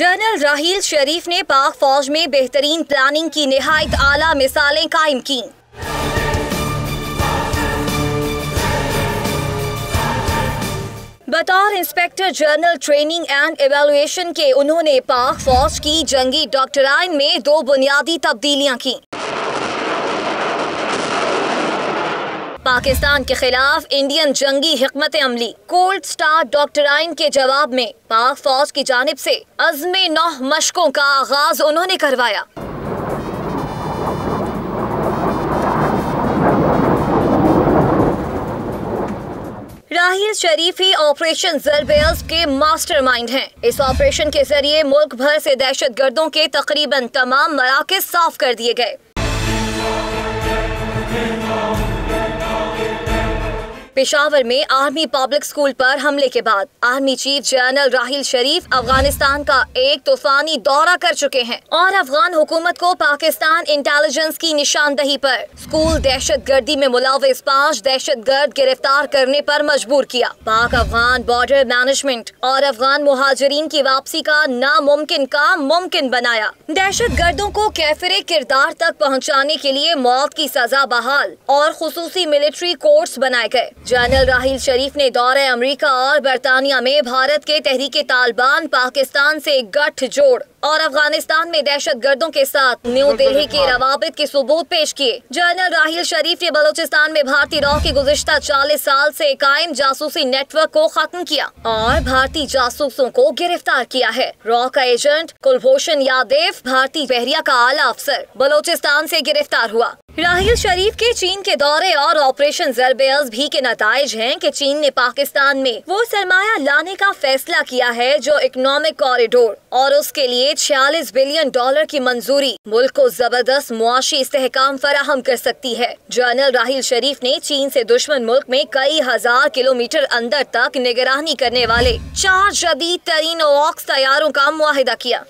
General Rahul शरीफ ने पाक फौज में बेहतरीन प्लानिंग की निहायत आला मिसालें कायम की। बतौर inspector general training and evaluation के उन्होंने पाक फौज की जंगी डॉक्ट्राइन में दो बुनियादी तब्दीलियां की। पाकिस्तान के खिलाफ इंडियन जंगी हिकमत अमली कोल्ड स्टार डॉक्ट्राइन के जवाब में पाक फौज की जानिब से अज़्मे 9 मशकों का आगाज उन्होंने करवाया। राहुल शरीफ ही ऑपरेशन ज़र्ब-ए-अज़्ब के मास्टरमाइंड हैं। इस ऑपरेशन के जरिए मुल्क भर से दहशतगर्दों के तकरीबन तमाम मराकज़ साफ कर दिए गए। पेशावर में आर्मी पब्लिक स्कूल पर हमले के बाद army chief general Rahul Sharif Afghanistan का एक तूफानी दौरा कर चुके हैं और अफगान हुकूमत को पाकिस्तान इंटेलिजेंस की निशानदही पर स्कूल दहशतगर्दी में मुलविस 5 दहशतगर्द गिरफ्तार करने पर मजबूर किया। पाक अफगान बॉर्डर मैनेजमेंट और अफगान मुहाजिरीन की वापसी का नामुमकिन काम मुमकिन बनाया। दहशतगर्दों को कैफिरे किरदार तक पहुँचाने के लिए मौत की सजा बहाल और खुसूसी मिलिट्री कोर्ट्स बनाए गए। जनरल राहुल शरीफ ने दौरे अमेरिका और बरतानिया में भारत के तहरीके तालिबान, पाकिस्तान से गठजोड़ और अफगानिस्तान में दहशतगर्दों के साथ न्यू दिल्ली के रवाबित के सबूत पेश किए। जनरल राहुल शरीफ ने बलोचिस्तान में भारतीय रॉ के गुज़िश्ता 40 साल से कायम जासूसी नेटवर्क को खत्म किया और भारतीय जासूसों को गिरफ्तार किया है। रॉ का एजेंट कुलभूषण यादव भारतीय बहरिया का आला अफसर बलोचिस्तान से गिरफ्तार हुआ। राहुल शरीफ के चीन के दौरे और ऑपरेशन ज़र्ब-ए-अज़्ब भी के नतीजे हैं कि चीन ने पाकिस्तान में वो सरमाया लाने का फैसला किया है जो इकोनॉमिक कॉरिडोर और उसके लिए $46 बिलियन की मंजूरी मुल्क को जबरदस्त मुआशी इस्तेहकाम फराहम कर सकती है। जनरल राहुल शरीफ ने चीन से दुश्मन मुल्क में कई हजार किलोमीटर अंदर तक निगरानी करने वाले 4 जदीद तरीन ओक्स तैयारों का मुआहिदा किया।